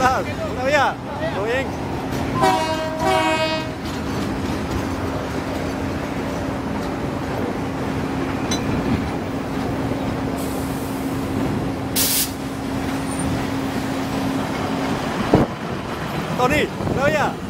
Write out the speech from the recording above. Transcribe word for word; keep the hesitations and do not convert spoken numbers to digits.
andas? ¿Todavía? ¿Todo bien? Tony, ¿todavía?